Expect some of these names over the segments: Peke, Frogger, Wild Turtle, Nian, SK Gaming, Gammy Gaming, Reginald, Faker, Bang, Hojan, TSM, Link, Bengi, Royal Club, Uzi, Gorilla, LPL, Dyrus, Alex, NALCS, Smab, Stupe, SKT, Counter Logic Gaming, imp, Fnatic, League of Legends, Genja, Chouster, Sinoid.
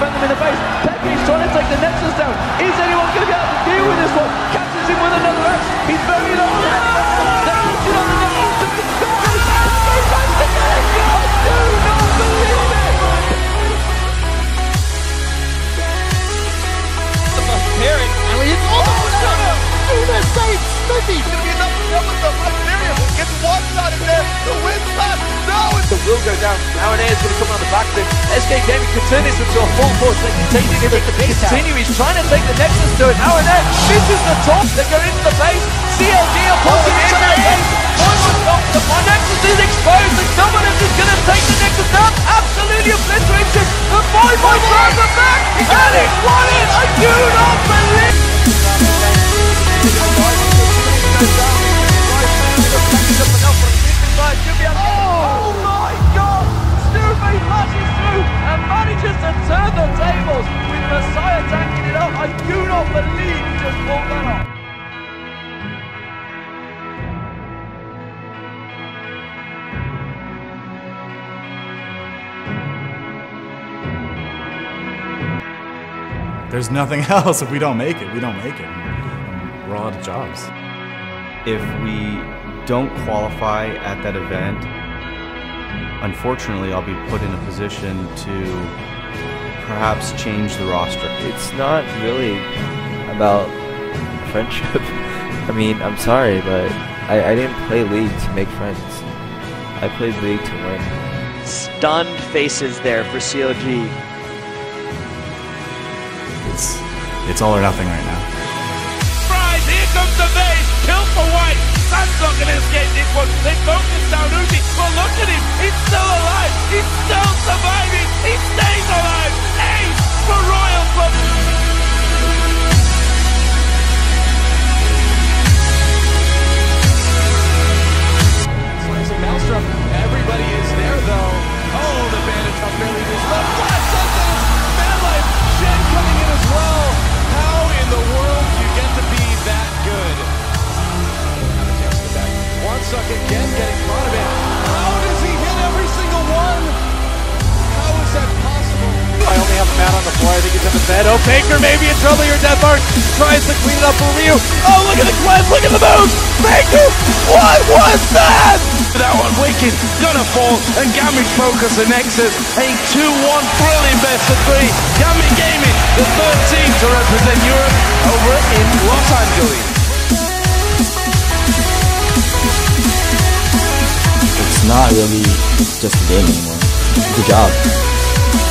bang him in the face. Peke's trying to take the Nexus down. Is anyone going to be able to deal with this one? Catches him with another X. He's very low on the Nexus. They put it on the Nexus to the scores. They back to Genja. I do not believe it. The bus pairing. Elliot. Oh, no, no. Oh, they're safe. Smithy. It's going to be enough to deal with the Hyperion. Gets one shot in there. The win's left. No. The will go down. Now an air's going to come on the back of him. SK Gaming can turn this into a full force. They can take it. He's trying to take the Nexus to it. Now an air misses the top. They go into the base. CLG are popping into the base. The Nexus is exposed. And someone is just going to take the Nexus down. Absolutely obliterates it. The 5-5 turns the back. And it's won it. I do not believe. Oh my god! Stupe rushes through and manages to turn the tables with Messiah tanking it up. I do not believe he just pulled that off. There's nothing else. If we don't make it, we don't make it. We're all out of jobs. If we don't qualify at that event, unfortunately I'll be put in a position to perhaps change the roster. It's not really about friendship. I mean, I'm sorry, but I didn't play League to make friends. I played League to win. Stunned faces there for CLG. It's all or nothing right now. Surprise! Here comes the base! Kill for white! Sam's not going to escape this one. They focused down Uzi, but look at him. He's still alive. He's still surviving. He stays alive. Ace for Royal Club. Slicing Maelstrom. Everybody is there, though. Oh, the bandit truck barely just left. Blast something. Manlife. Shen coming in as well. How in the world do you get to be that good? One suck again, getting caught of it. How does he hit every single one? How is that possible? I only have a man on the floor. I think he's in the bed. Oh, Faker may be in trouble here. Death Mark tries to clean it up for Ryu. Oh, look at the quest. Look at the move. Faker, what was that? That one wicked. Gonna fall. And Gammy focus the Nexus. A 2-1 brilliant best of three. Gammy Gaming, the third team to represent Europe over in Los Angeles. It's not really just a game anymore. Good job.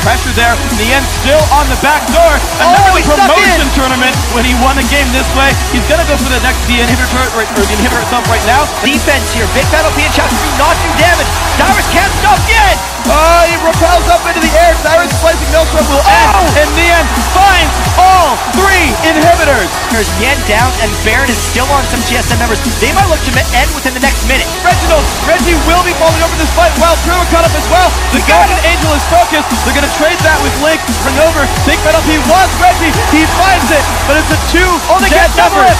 Pressure there, Nian still on the back door. Another promotion tournament when he won a game this way. He's gonna go for the next inhibitor thump right now. Defense here, big penalty and Chouster do not do damage. Dyrus can't stop yet! Oh, he repels up into the air. Dyrus placing Maelstrom will end, and Nian finds all three inhibitors. There's Nian down, and Baron is still on some TSM members. They might look to end within the next minute. Reginald, Reggie will be falling over this fight. Wild Turtle caught up as well. The Garden Angel is focused. They're gonna trade that with Link, bring over, big penalty, was Reggie, he finds it, but it's a two, only gets numbers.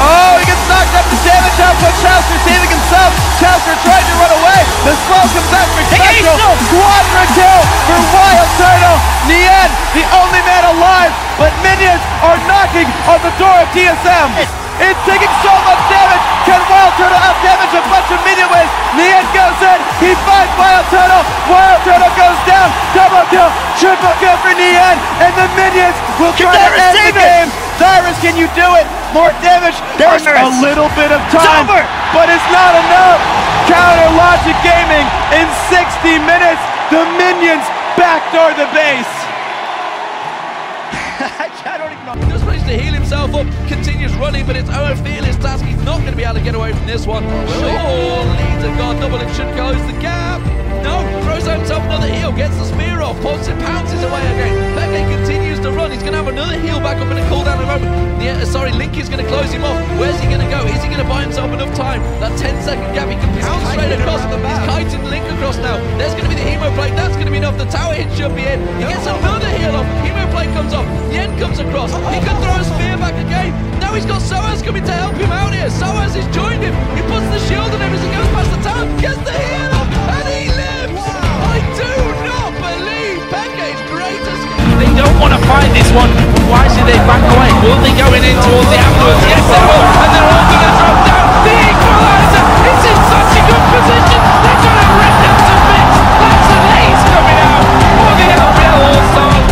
Oh, he gets knocked up to damage out, but Chouster saving himself. Chouster trying to run away, the swell comes out for Central, quadra kill for Wild Turtle. Nian, the only man alive, but minions are knocking on the door of TSM. It's taking so much damage. Can Wild Turtle out-damage a bunch of minion waves? Nian goes in. He finds Wild Turtle. Wild Turtle goes down. Double kill. Triple kill for Nian. And the minions will try to end the game. Dyrus, can you do it? More damage. There's a little bit of time. But it's not enough. Counter Logic Gaming in 60 minutes. The minions backdoor the base. Just managed to heal himself up, continues running, but it's OFD in his task. He's not going to be able to get away from this one. Oh, leads a guard double and should close the gap. No, throws himself another heal, gets the spear off, pulls it, pounces away again. Peke continues to run, he's going to have another heal back up in the Sorry, Link is going to close him off. Where's he going to go? Is he going to buy himself enough time? That 10-second gap, he can piss straight across. He's kited Link across now. There's going to be the Hemo Plate. That's going to be enough. The tower hit should be in. He gets another heal off. Hemo Plate comes off. The end comes across. He can throw a spear back again. Now he's got Soaz coming to help him out here. Soaz has joined him. He puts the shield on him as he goes past the tower. Gets the heal off, and he lives. I do not believe Peke's greatest. They don't want to fight this one. Why should they back away? Will they go in towards the afterwards? Yes, they will. And they're all going to drop down. The equalizer is in such a good position. They're going to rip them to bits. That's an ace coming out for the LPL All-Stars.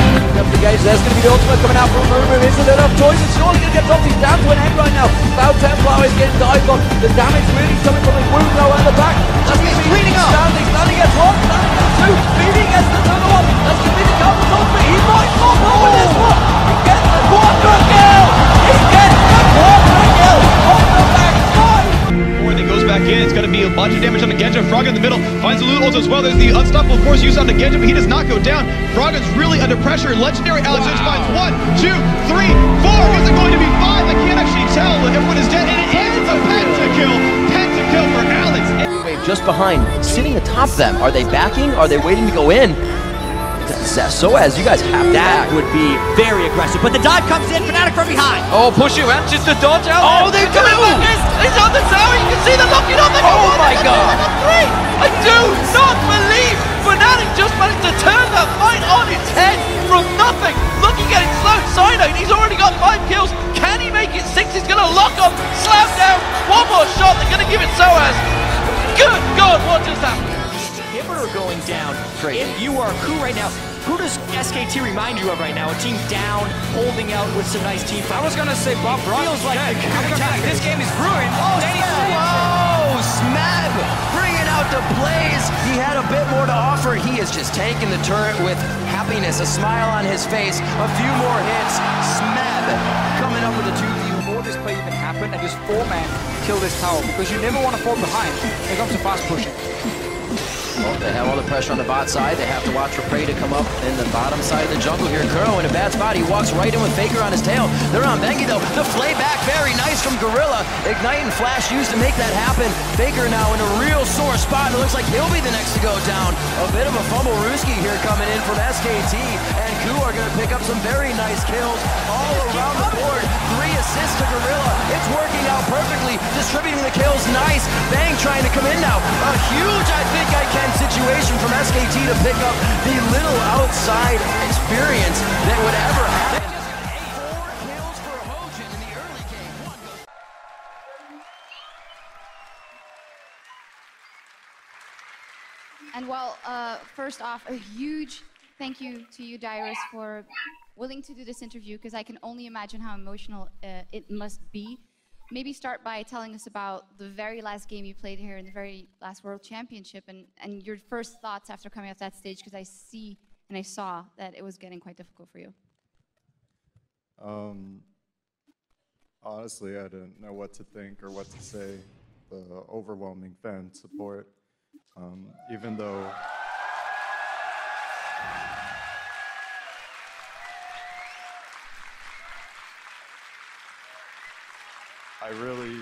There's going to be the ultimate coming out from Mumu. Is it enough choice? It's surely going to get dropped. He's down to an end right now. Cloud Templar is getting dived on. The damage really coming from his wound now at the back. That's going to be Standing. Standing gets one. Standing gets two. Feeding gets another one. That's going to be the counter top. He might pop over this one. He gets the quarter kill. He gets the quarter kill on the back side. Before he goes back in, it's going to be a bunch of damage on the Genja. Frogger in the middle finds the loot also as well. There's the unstoppable force use on the Genja, but he does not go down. Frogger's really under pressure. Legendary Alex finds 1, 2, 3, 4. Is it going to be 5? I can't actually tell. Everyone is dead, and it is a pentakill. Pentakill for Alex. Just behind, sitting atop them. Are they backing? Are they waiting to go in? Soaz, you guys have to back. That would be very aggressive, but the dive comes in, Fnatic from behind. Oh, push it, just the dodge out. Oh, they're coming back. It's on the tower, you can see them locking on. Oh my god. I do not believe Fnatic just managed to turn that fight on its head from nothing. Looking at it slow, Sinoid, he's already got 5 kills. Can he make it 6? He's going to lock up, slam down. One more shot, they're going to give it Soaz. Good God, what just happened? Hibber going down. Crazy. If you are Koo right now, who does SKT remind you of right now? A team down, holding out with some nice team. I was going to say Bob feels like the counter-attack. This game is brewing. Oh, Smab bringing out the plays. He had a bit more to offer. He is just taking the turret with happiness, a smile on his face, a few more hits. Smab coming up with a 2v. This play even happen and just 4-man kill this tower, because you never want to fall behind. They come to fast pushing. Well, they have all the pressure on the bot side. They have to watch for prey to come up in the bottom side of the jungle here. Kuro in a bad spot. He walks right in with Faker on his tail. They're on Bengi though. The flay back very nice from Gorilla. Ignite and flash used to make that happen. Faker now in a real sore spot. It looks like he'll be the next to go down. A bit of a fumble Ruski here coming in from SKT, and Koo are going to pick up some very nice kills all around the board. 3 assists to Gorilla. It's working out perfectly. Distributing the kills, nice. Bang trying to come in now. A huge I think I can situation from SKT to pick up the little outside experience that would ever happen. 4 kills for Hojan in the early game. And well, first off, a huge thank you to you, Dyrus, for willing to do this interview, because I can only imagine how emotional it must be. Maybe start by telling us about the very last game you played here in the very last World Championship, and your first thoughts after coming off that stage, because I see and I saw that it was getting quite difficult for you. Honestly, I didn't know what to think or what to say. The overwhelming fan support, even though... I really,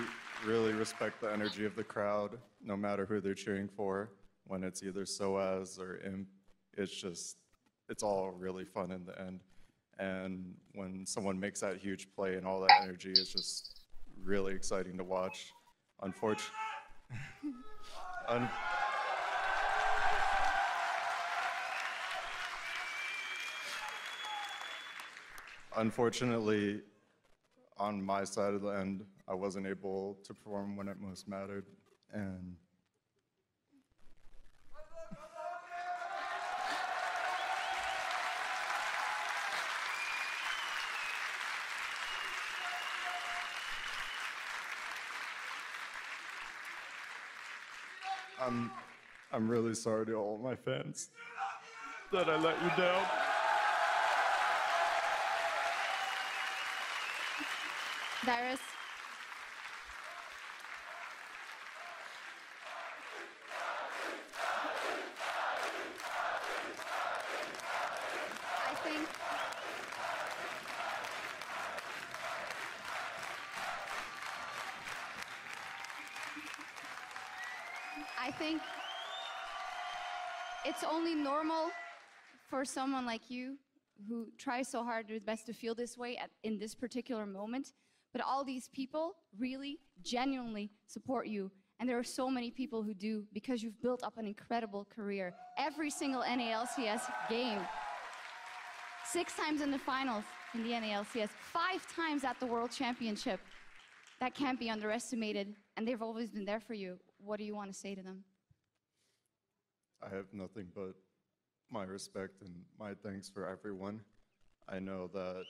really respect the energy of the crowd, no matter who they're cheering for. When it's either Soaz or Imp, it's all really fun in the end. And when someone makes that huge play and all that energy, it's just really exciting to watch. Unfortunately, on my side of the end, I wasn't able to perform when it most mattered, and I'm really sorry to all my fans that I let you down. Dyrus. I think it's only normal for someone like you who tries so hard their best to feel this way in this particular moment. But all these people really genuinely support you. And there are so many people who do, because you've built up an incredible career. Every single NALCS game. 6 times in the finals in the NALCS. 5 times at the World Championship. That can't be underestimated. And they've always been there for you. What do you want to say to them? I have nothing but my respect and my thanks for everyone. I know that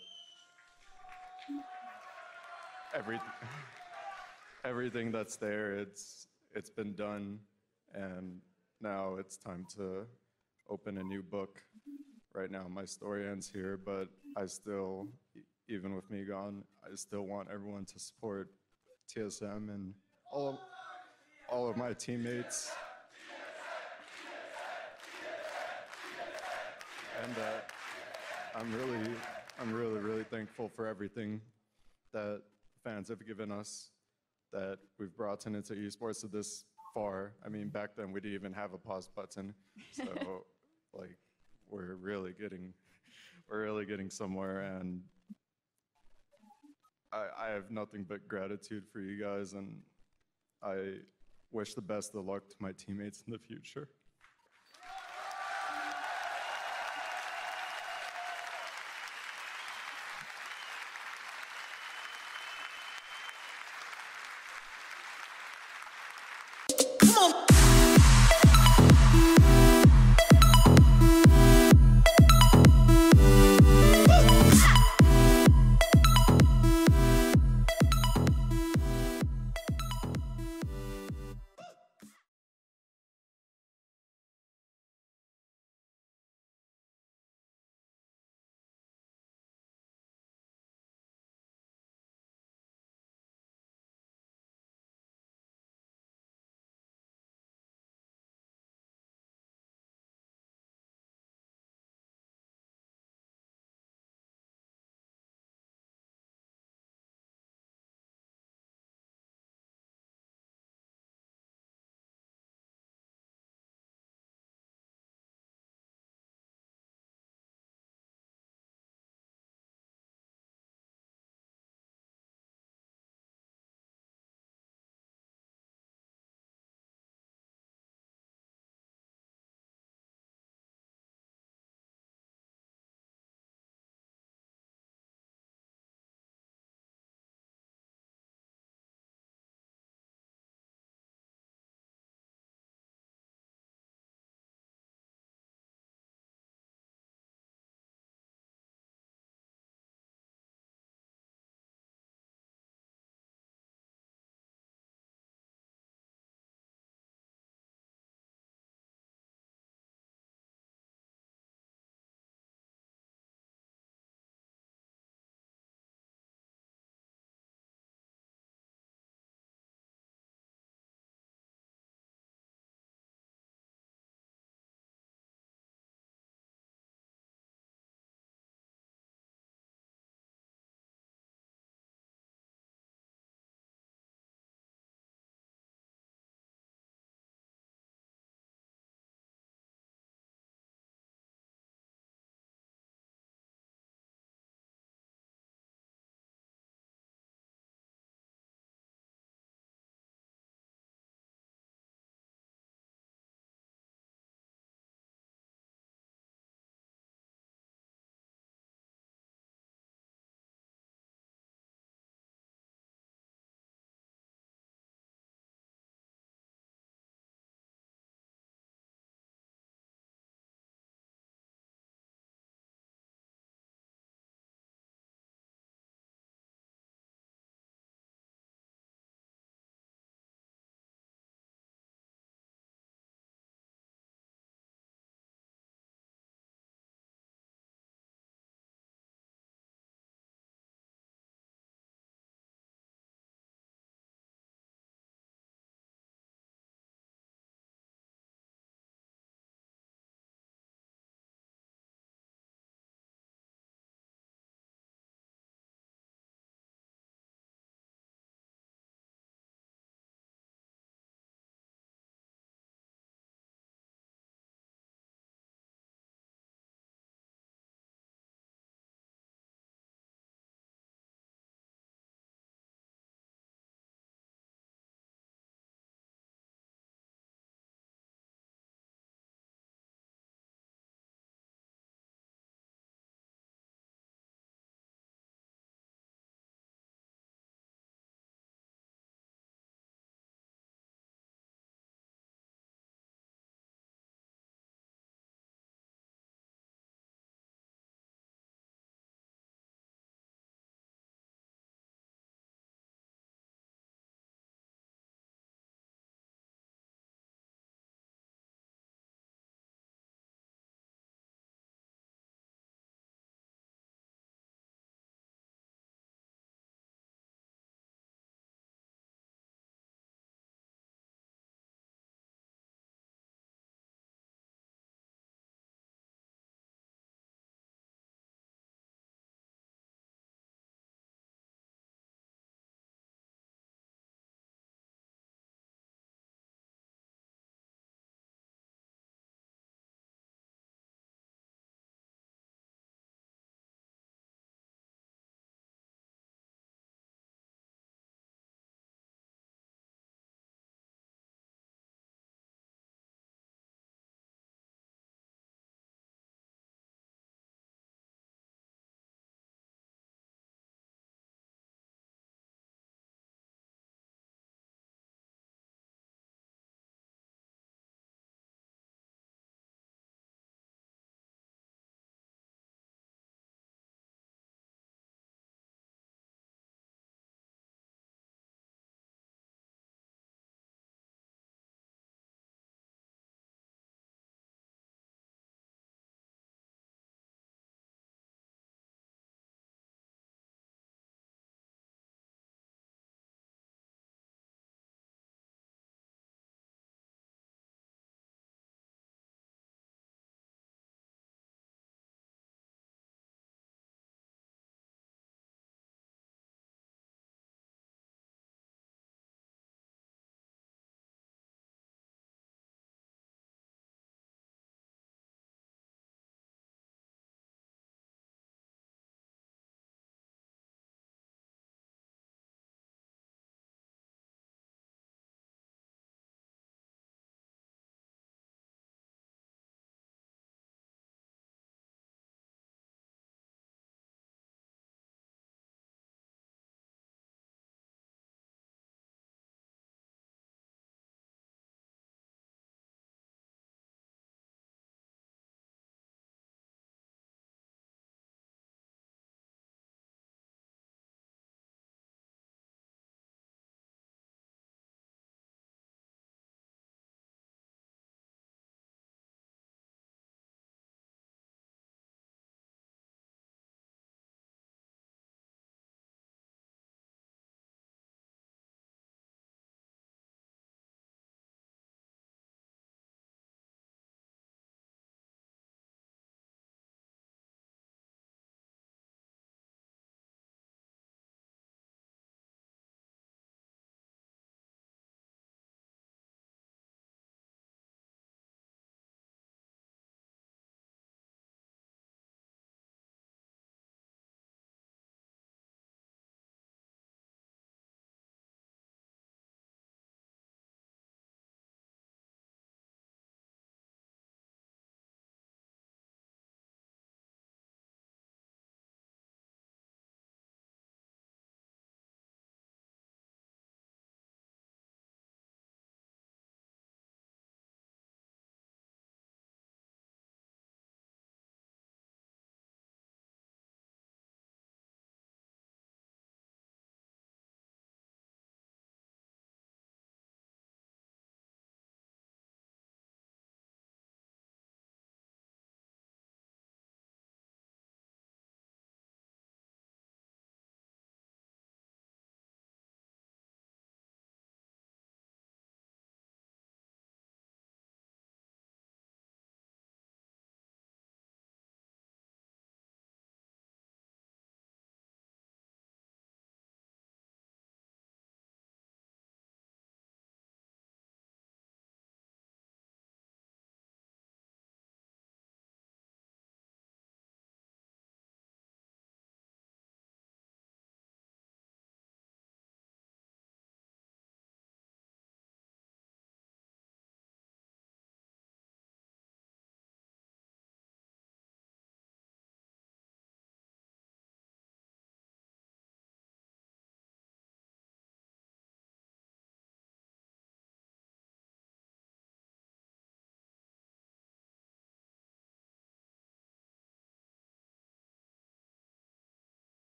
everything that's there, it's been done, and now it's time to open a new book. Right now my story ends here, but I still, even with me gone, I still want everyone to support TSM and all of my teammates. And I'm really thankful for everything that fans have given us, that we've brought into esports to this far. I mean, back then we didn't even have a pause button, so like we're really getting somewhere. And I have nothing but gratitude for you guys, and I wish the best of luck to my teammates in the future.